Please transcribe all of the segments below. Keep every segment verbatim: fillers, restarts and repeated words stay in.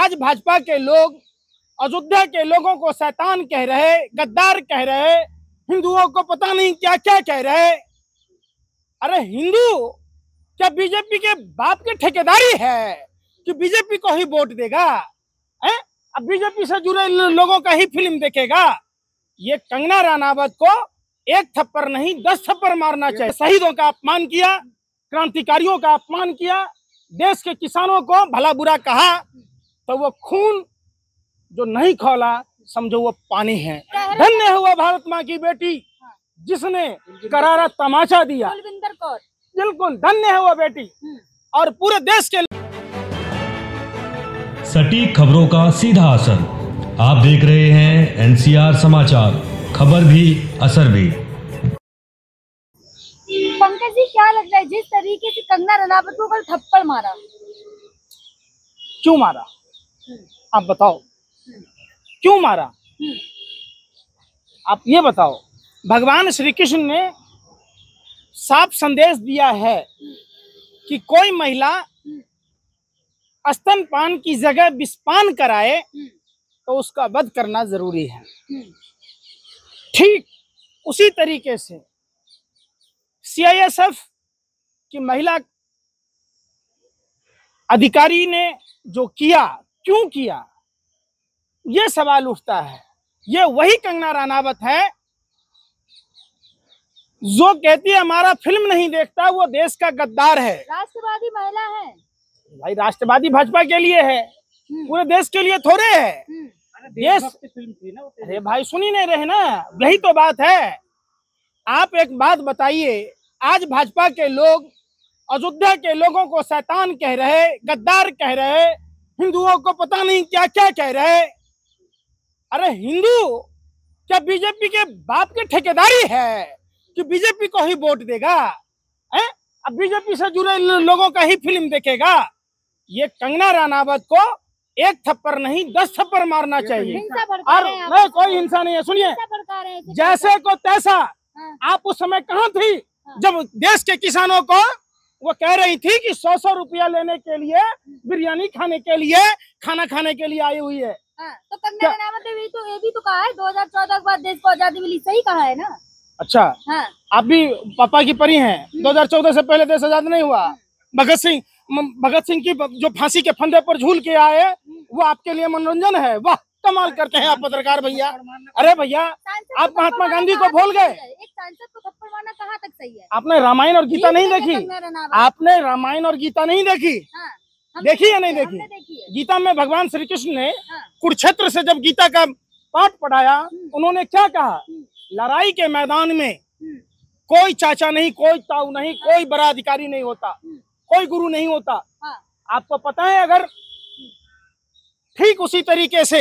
आज भाजपा के लोग अयोध्या के लोगों को शैतान कह रहे, गद्दार कह रहे, हिंदुओं को पता नहीं क्या क्या कह रहे। अरे हिंदू क्या बीजेपी के बाप के ठेकेदारी है कि बीजेपी को ही वोट देगा? है अब बीजेपी से जुड़े लोगों का ही फिल्म देखेगा। ये कंगना रानावत को एक थप्पड़ नहीं दस थप्पड़ मारना चाहिए। शहीदों का अपमान किया, क्रांतिकारियों का अपमान किया, देश के किसानों को भला बुरा कहा, तो वो खून जो नहीं खौला समझो वो पानी है। धन्य हुआ भारत माँ की बेटी जिसने करारा तमाचा दिया। कुलविंदर कौर बिल्कुल धन्य है वो बेटी और पूरे देश के। सटीक खबरों का सीधा असर आप देख रहे हैं एनसीआर समाचार, खबर भी असर भी। पंकज जी क्या लग रहा है जिस तरीके से कंगना रनावत को कल थप्पड़ मारा, क्यों मारा आप बताओ? क्यों मारा आप ये बताओ? भगवान श्री कृष्ण ने साफ संदेश दिया है कि कोई महिला स्तनपान की जगह विषपान कराए तो उसका वध करना जरूरी है। ठीक उसी तरीके से सी आई एस एफ की महिला अधिकारी ने जो किया, क्यों किया, ये सवाल उठता है। ये वही कंगना रानावत है जो कहती है हमारा फिल्म नहीं देखता, वो देश का गद्दार है। राष्ट्रवादी महिला है भाई, राष्ट्रवादी भाजपा के लिए है, पूरे देश के लिए थोड़े है। देश अरे भाई सुन ही नहीं रहे ना, यही तो बात है। आप एक बात बताइए, आज भाजपा के लोग अयोध्या के लोगों को शैतान कह रहे, गद्दार कह रहे, हिंदुओं को पता नहीं क्या क्या कह रहे। अरे हिंदू क्या बीजेपी के बाप के ठेकेदारी है कि बीजेपी को ही वोट देगा? है अब बीजेपी से जुड़े लोगों का ही फिल्म देखेगा। ये कंगना रानावत को एक थप्पड़ नहीं दस थप्पड़ मारना चाहिए। और नहीं कोई हिंसा नहीं है। सुनिए, जैसे को तैसा आप उस समय कहाँ थी जब देश के किसानों को वो कह रही थी कि सौ सौ रुपया लेने के लिए, बिरयानी खाने के लिए, खाना खाने के लिए आई हुई है? तो कंगना रानावत ने तो ये भी तो कहा है दो हजार चौदह के बाद देश को आजादी मिली, सही कहा है ना? अच्छा हाँ। आप भी पापा की परी हैं, दो हजार चौदह से पहले देश आजाद नहीं हुआ। भगत सिंह भगत सिंह की जो फांसी के फंदे पर झूल के आए वो आपके लिए मनोरंजन है? वाह कमाल करते हैं आप पत्रकार भैया। अरे भैया आप महात्मा गांधी को भूल गए। एक सांसद को थप्पड़ मारना कहाँ तक सही है? आपने रामायण और गीता नहीं देखी? आपने रामायण और गीता नहीं देखी? देखी या नहीं देखी? गीता में भगवान श्री कृष्ण ने कुरुक्षेत्र से जब गीता का पाठ पढ़ाया उन्होंने क्या कहा? लड़ाई के मैदान में कोई चाचा नहीं, कोई ताऊ नहीं, कोई बड़ा अधिकारी नहीं होता, कोई गुरु नहीं होता। आपको पता है अगर ठीक उसी तरीके से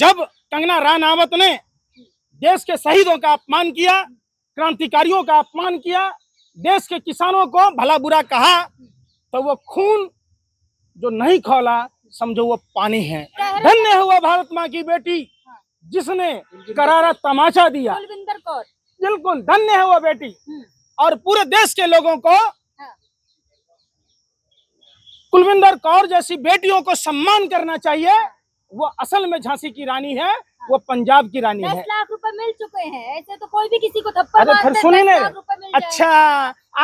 जब कंगना रानावत ने देश के शहीदों का अपमान किया, क्रांतिकारियों का अपमान किया, देश के किसानों को भला बुरा कहा, तो वो खून जो नहीं खौला समझो वो पानी है। धन्य हुआ भारत माँ की बेटी जिसने करारा तमाचा दिया। कुलविंदर कौर बिल्कुल धन्य है वो बेटी और पूरे देश के लोगों को। कुलविंदर कौर जैसी बेटियों को सम्मान करना चाहिए। वो असल में झांसी की रानी है, वो पंजाब की रानी है। दस लाख रुपए मिल चुके हैं, ऐसे तो कोई भी किसी को थप्पड़ मारता है। अच्छा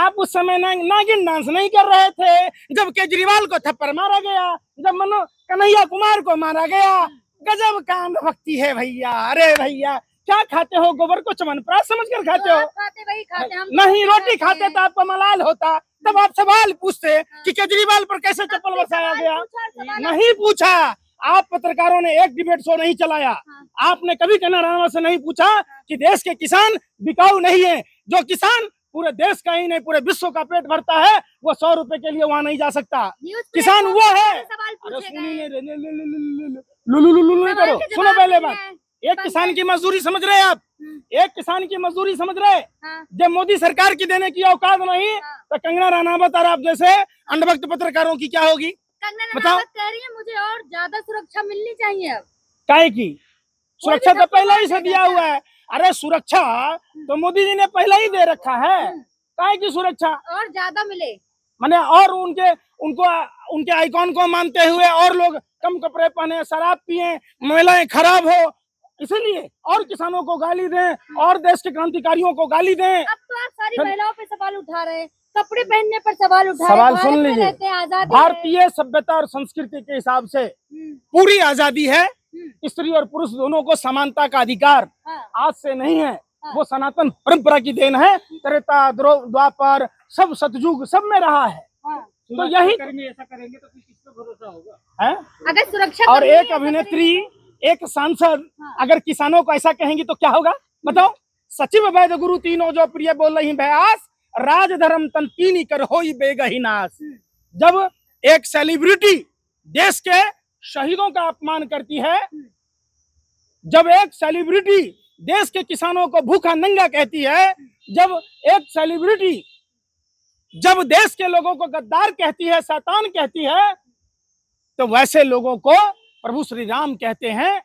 आप उस समय नागिन डांस नहीं कर रहे थे जब केजरीवाल को थप्पड़ मारा गया, जब मनो कन्हैया कुमार को मारा गया? गजब कांड भक्ति है भैया। अरे भैया क्या खाते हो? गोबर को चमनप्राश समझकर खाते हो? खाते वही खाते हम नहीं। रोटी खाते तो आपको मलाल होता, तब आप सवाल पूछते कि केजरीवाल पर कैसे चप्पल बरसाया गया? नहीं पूछा। आप पत्रकारों ने एक डिबेट शो नहीं चलाया। आपने कभी कंगना रानावत से नहीं पूछा कि देश के किसान बिकाऊ नहीं है। जो किसान पूरे देश का ही नहीं पूरे विश्व का पेट भरता है वो सौ रुपए के लिए वहाँ नहीं जा सकता। किसान वो है। नहीं करो, सुनो पहले बात। एक किसान की मजदूरी समझ रहे हैं आप? एक किसान की मजदूरी समझ रहे? जब मोदी सरकार की देने की औकात नहीं तो कंगना रानावत और आप जैसे अंधभक्त पत्रकारों की क्या होगी? कंगना रानावत कह रही है मुझे और ज्यादा सुरक्षा मिलनी चाहिए। अब काहे की सुरक्षा तो पहले ही से दिया हुआ है। अरे सुरक्षा तो मोदी जी ने पहले ही दे रखा है, काहे की सुरक्षा और ज्यादा मिले, माने और उनके उनको उनके आइकॉन को मानते हुए और लोग कम कपड़े पहने, शराब पिए, महिलाएं खराब हो, इसीलिए और किसानों को गाली दें और देश के क्रांतिकारियों को गाली दें। अब तो आप सारी महिलाओं पे सवाल उठा रहे हैं, कपड़े पहनने पर सवाल उठा रहे हैं। सवाल सुन लीजिए, भारतीय सभ्यता और संस्कृति के हिसाब से पूरी आजादी है, स्त्री और पुरुष दोनों को समानता का अधिकार आज से नहीं है, वो सनातन परंपरा की देन है। त्रेता, द्वापर, सब सतयुग सब में रहा है। तो यही करेंगे, ऐसा करेंगे तो किसको भरोसा होगा है? अगर सुरक्षा और एक अभिनेत्री, एक सांसद अगर किसानों को ऐसा कहेंगी तो क्या होगा बताओ? सचिव वैद गुरु तीनों जो प्रिय बोल रही भयास, राज धर्म तन तीनी कर होई बेगही नास। जब एक सेलिब्रिटी देश के शहीदों का अपमान करती है, जब एक सेलिब्रिटी देश के किसानों को भूखा नंगा कहती है, जब एक सेलिब्रिटी जब देश के लोगों को गद्दार कहती है, शैतान कहती है, तो वैसे लोगों को प्रभु श्री राम कहते हैं,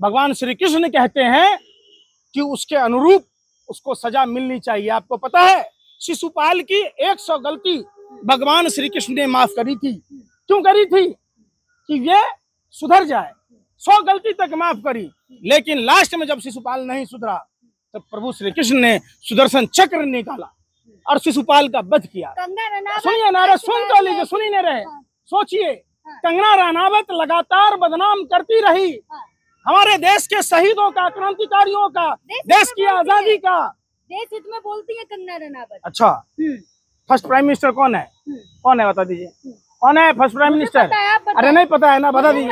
भगवान श्री कृष्ण कहते हैं कि उसके अनुरूप उसको सजा मिलनी चाहिए। आपको पता है शिशुपाल की एक सौ गलती भगवान श्री कृष्ण ने माफ करी थी। क्यों करी थी? कि ये सुधर जाए। सौ गलती तक माफ करी, लेकिन लास्ट में जब शिशुपाल नहीं सुधरा तब प्रभु श्री कृष्ण ने सुदर्शन चक्र निकाला और शिशुपाल का वध किया। सुनिए नारा, सुन तो लीजिए, सुन ही नहीं रहे, सोचिए। कंगना रानावत लगातार बदनाम करती रही हमारे देश के शहीदों का, क्रांतिकारियों का, देश की आजादी का। देश हित में बोलती है कंगना रानावत। अच्छा, फर्स्ट प्राइम मिनिस्टर कौन है? कौन है बता दीजिए, कौन है फर्स्ट प्राइम मिनिस्टर? अरे नहीं पता है ना, बता दीजिए।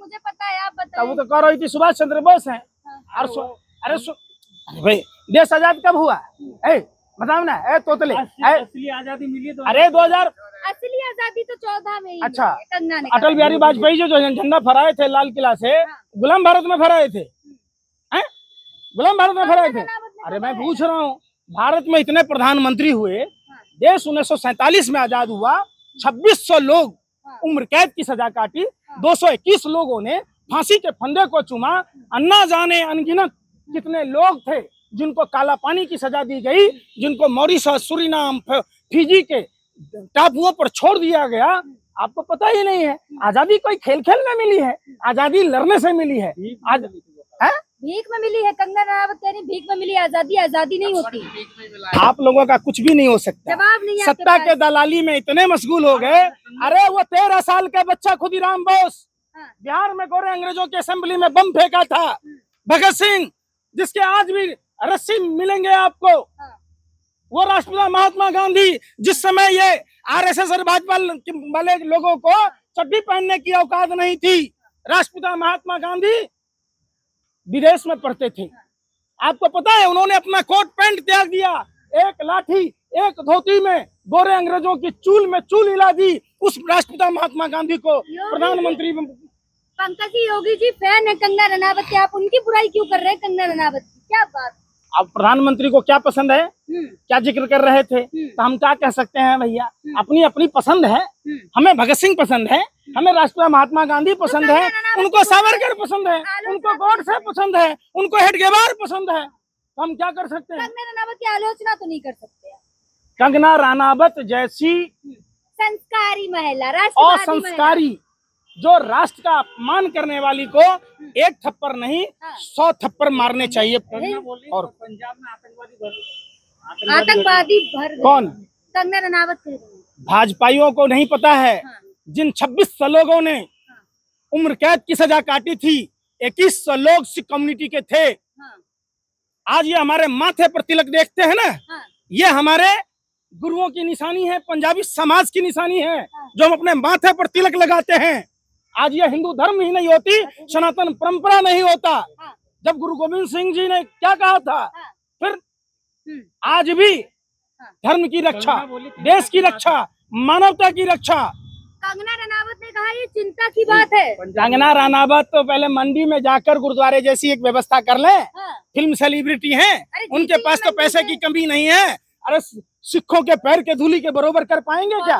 मुझे पता है, आप बताइए। वो तो कह रही थी सुभाष चंद्र बोस है। अरे भाई, देश आजाद कब हुआ है बताओ ना? ए तोतले, असली आजादी मिली तो, अरे दो हजार, असली आजादी तो चौदह में ही। अच्छा, अटल बिहारी वाजपेयी जो झंडा फहराए थे लाल किला से, गुलाम भारत में फहराए थे, हैं? गुलाम भारत में फहराए थे। अरे मैं पूछ रहा हूँ, भारत में इतने प्रधानमंत्री हुए, देश उन्नीस सौ सैतालीस में आजाद हुआ, छब्बीस सौ लोग उम्र कैद की सजा काटी, दो सौ इक्कीस लोगों ने फांसी के फंदे को चुमा, अन्ना जाने अनगिनत कितने लोग थे जिनको काला पानी की सजा दी गई, जिनको मॉरिशस, सूरीनाम, फिजी के टापुओं पर छोड़ दिया गया। आपको पता ही नहीं है, आजादी कोई खेल खेल में मिली है, आजादी लड़ने से मिली है। आज भीख में मिली है, कंगना रानावत कह रही भीख में मिली आजादी, आजादी नहीं होती। आप लोगों का कुछ भी नहीं हो सकता, सत्ता के दलाली में इतने मशगूल हो गए। अरे वो तेरह साल का बच्चा खुदीराम बोस, बिहार में गोरे अंग्रेजों की असेंबली में बम फेंका था। भगत सिंह, जिसके आज भी रस्सी मिलेंगे आपको, वो राष्ट्रपिता महात्मा गांधी, जिस समय ये आरएसएस और भाजपा वाले लोगों को चड्डी पहनने की औकात नहीं थी, राष्ट्रपिता महात्मा गांधी विदेश में पढ़ते थे। आपको पता है उन्होंने अपना कोट पैंट त्याग दिया, एक लाठी एक धोती में गोरे अंग्रेजों की चूल में चूल हिला दी। उस राष्ट्रपिता महात्मा गांधी को प्रधानमंत्री पंकज जी, योगी जी फैन है कंगना रनावत के, आप उनकी बुराई क्यों कर रहे हैं? कंगना रनावत की क्या बात? आप प्रधानमंत्री को क्या पसंद है, क्या जिक्र कर रहे थे, तो हम क्या कह सकते हैं भैया? अपनी अपनी पसंद है। हमें भगत सिंह पसंद है, हमें राष्ट्रपिता महात्मा गांधी पसंद है, उनको सावरकर पसंद है, उनको गोडसे पसंद है, उनको हेडगेवार पसंद है, तो हम क्या कर सकते हैं? कंगना रनावत की आलोचना तो नहीं कर सकते। कंगना रनावत जैसी संस्कारी महिला, और संस्कारी जो राष्ट्र का अपमान करने वाली को एक थप्पड़ नहीं सौ थप्पड़ मारने चाहिए। और पंजाब में आतंकवादी आतंकवादी भर कौन? कंगना रनावत। भाजपाइयों को नहीं पता है, जिन छब्बीस सौ लोगों ने उम्र कैद की सजा काटी थी, इक्कीस सौ लोग सिख कम्युनिटी के थे। आज ये हमारे माथे पर तिलक देखते हैं ना, ये हमारे गुरुओं की निशानी है, पंजाबी समाज की निशानी है, जो हम अपने माथे पर तिलक लगाते हैं। आज यह हिंदू धर्म ही नहीं होती, सनातन परंपरा नहीं होता। जब गुरु गोविंद सिंह जी ने क्या कहा था, फिर आज भी धर्म की रक्षा, देश की रक्षा, मानवता की रक्षा। कंगना रनावत ने कहा ये चिंता की बात है। कंगना रनावत तो पहले मंडी में जाकर गुरुद्वारे जैसी एक व्यवस्था कर ले। फिल्म सेलिब्रिटी है, उनके पास तो पैसे की कमी नहीं है। अरे सिखों के पैर के धूली के बरोबर कर पाएंगे क्या?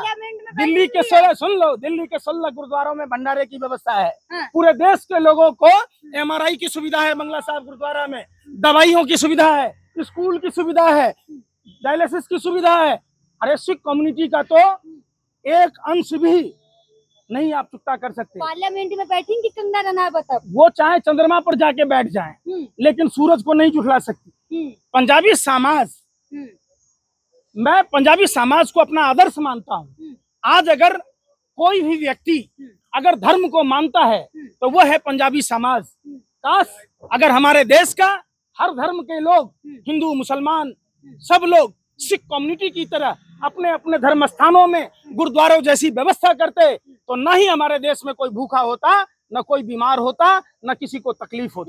दिल्ली के सोलह सुन लो दिल्ली के सोलह गुरुद्वारों में भंडारे की व्यवस्था है। हाँ। पूरे देश के लोगों को एम आर आई की सुविधा है, मंगला साहब गुरुद्वारा में दवाइयों की सुविधा है, स्कूल की सुविधा है, डायलिसिस की सुविधा है। अरे सिख कम्युनिटी का तो एक अंश भी नहीं आप चुकता कर सकते। पार्लियामेंट में बैठेंगे कंगना रनावत, वो चाहे चंद्रमा पर जाके बैठ जाए लेकिन सूरज को नहीं झुठला सकती। पंजाबी समाज, मैं पंजाबी समाज को अपना आदर्श मानता हूँ। आज अगर कोई भी व्यक्ति अगर धर्म को मानता है तो वो है पंजाबी समाज। काश अगर हमारे देश का हर धर्म के लोग, हिंदू मुसलमान सब लोग सिख कम्युनिटी की तरह अपने अपने धर्म स्थानों में गुरुद्वारों जैसी व्यवस्था करते तो न ही हमारे देश में कोई भूखा होता, न कोई बीमार होता, न किसी को तकलीफ होती।